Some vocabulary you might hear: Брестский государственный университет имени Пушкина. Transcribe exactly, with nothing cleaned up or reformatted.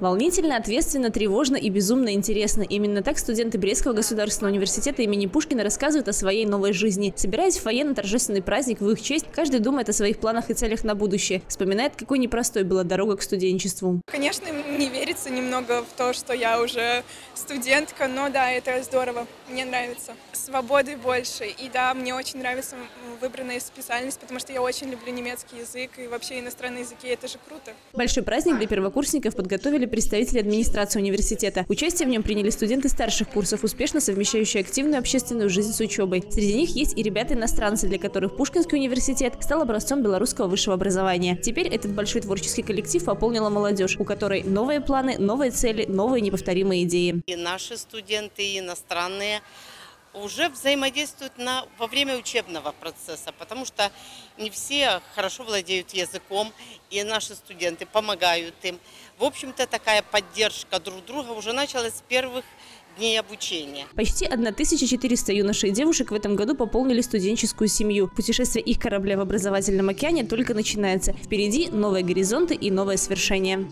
Волнительно, ответственно, тревожно и безумно интересно. Именно так студенты Брестского государственного университета имени Пушкина рассказывают о своей новой жизни. Собираясь в фойе на торжественный праздник в их честь, каждый думает о своих планах и целях на будущее. Вспоминает, какой непростой была дорога к студенчеству. Конечно, не верится немного в то, что я уже студентка, но да, это здорово, мне нравится. Свободы больше. И да, мне очень нравится выбранная специальность, потому что я очень люблю немецкий язык и вообще иностранные языки, это же круто. Большой праздник для первокурсников подготовили представители администрации университета. Участие в нем приняли студенты старших курсов, успешно совмещающие активную общественную жизнь с учебой. Среди них есть и ребята-иностранцы, для которых Пушкинский университет стал образцом белорусского высшего образования. Теперь этот большой творческий коллектив пополнила молодежь, у которой новые планы, новые цели, новые неповторимые идеи. И наши студенты, и иностранные уже взаимодействуют на, во время учебного процесса, потому что не все хорошо владеют языком, и наши студенты помогают им. В общем-то, такая поддержка друг друга уже началась с первых дней обучения. Почти тысяча четыреста юношей и девушек в этом году пополнили студенческую семью. Путешествие их корабля в образовательном океане только начинается. Впереди новые горизонты и новые свершения.